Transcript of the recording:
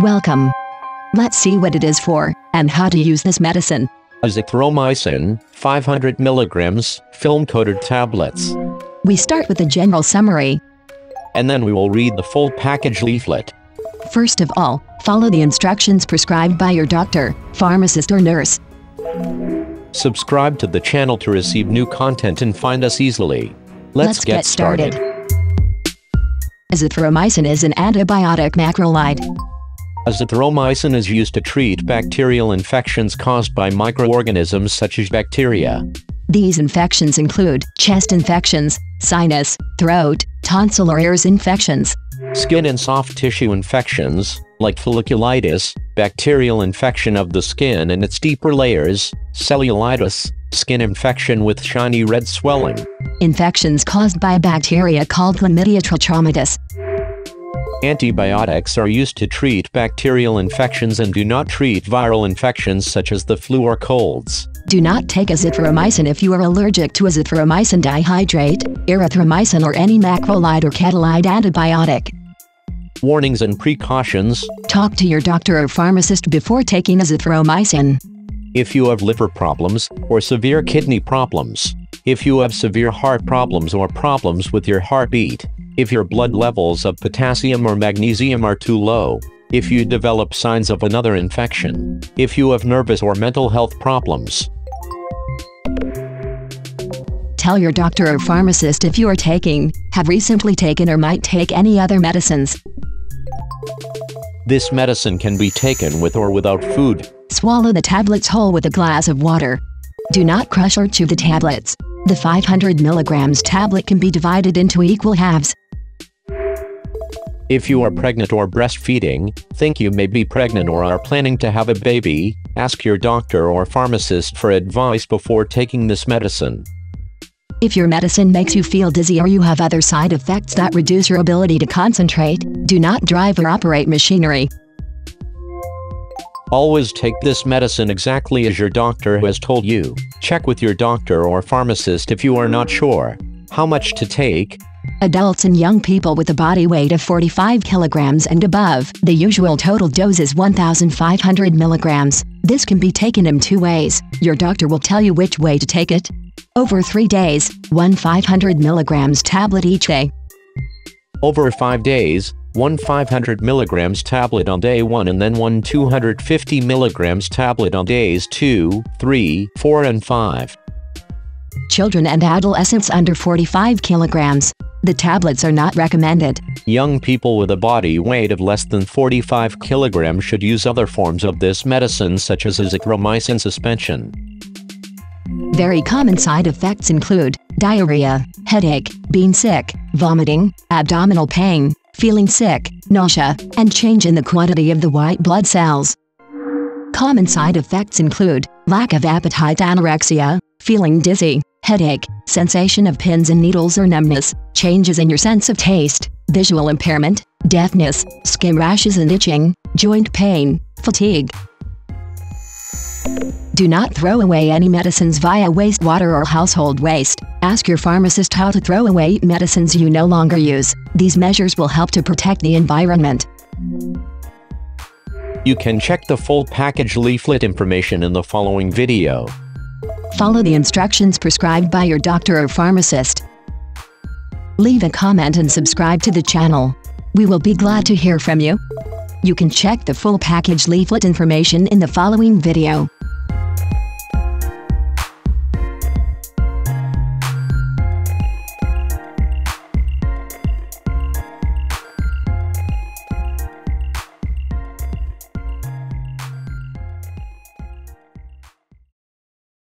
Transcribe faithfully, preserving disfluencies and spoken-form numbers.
Welcome. Let's see what it is for and how to use this medicine. Azithromycin, five hundred milligrams, film-coated tablets. We start with a general summary, and then we will read the full package leaflet. First of all, follow the instructions prescribed by your doctor, pharmacist, or nurse. Subscribe to the channel to receive new content and find us easily. Let's, Let's get, get started. started. Azithromycin is an antibiotic macrolide. Azithromycin is used to treat bacterial infections caused by microorganisms such as bacteria. These infections include chest infections, sinus, throat, tonsil or ears infections, skin and soft tissue infections, like folliculitis, bacterial infection of the skin and its deeper layers, cellulitis, skin infection with shiny red swelling, infections caused by bacteria called Chlamydia trachomatis. Antibiotics are used to treat bacterial infections and do not treat viral infections such as the flu or colds. Do not take azithromycin if you are allergic to azithromycin dihydrate, erythromycin, or any macrolide or ketolide antibiotic. Warnings and precautions. Talk to your doctor or pharmacist before taking azithromycin. If you have liver problems or severe kidney problems, if you have severe heart problems or problems with your heartbeat, if your blood levels of potassium or magnesium are too low, if you develop signs of another infection, if you have nervous or mental health problems. Tell your doctor or pharmacist if you are taking, have recently taken, or might take any other medicines. This medicine can be taken with or without food. Swallow the tablets whole with a glass of water. Do not crush or chew the tablets. The five hundred milligrams tablet can be divided into equal halves. If you are pregnant or breastfeeding, think you may be pregnant or are planning to have a baby, ask your doctor or pharmacist for advice before taking this medicine. If your medicine makes you feel dizzy or you have other side effects that reduce your ability to concentrate, do not drive or operate machinery. Always take this medicine exactly as your doctor has told you. Check with your doctor or pharmacist if you are not sure how much to take. Adults and young people with a body weight of forty-five kilograms and above, the usual total dose is one thousand five hundred milligrams. This can be taken in two ways. Your doctor will tell you which way to take it. Over three days, one five hundred milligrams tablet each day. Over five days, one five hundred milligrams tablet on day one, and then one two hundred fifty milligrams tablet on days two, three, four and five. Children and adolescents under forty-five kilograms. The tablets are not recommended. Young people with a body weight of less than forty-five kilograms should use other forms of this medicine such as azithromycin suspension. Very common side effects include diarrhea, headache, being sick, vomiting, abdominal pain, feeling sick, nausea, and change in the quantity of the white blood cells. Common side effects include lack of appetite, anorexia, feeling dizzy, headache, sensation of pins and needles or numbness, changes in your sense of taste, visual impairment, deafness, skin rashes and itching, joint pain, fatigue. Do not throw away any medicines via wastewater or household waste. Ask your pharmacist how to throw away medicines you no longer use. These measures will help to protect the environment. You can check the full package leaflet information in the following video. Follow the instructions prescribed by your doctor or pharmacist. Leave a comment and subscribe to the channel. We will be glad to hear from you. You can check the full package leaflet information in the following video.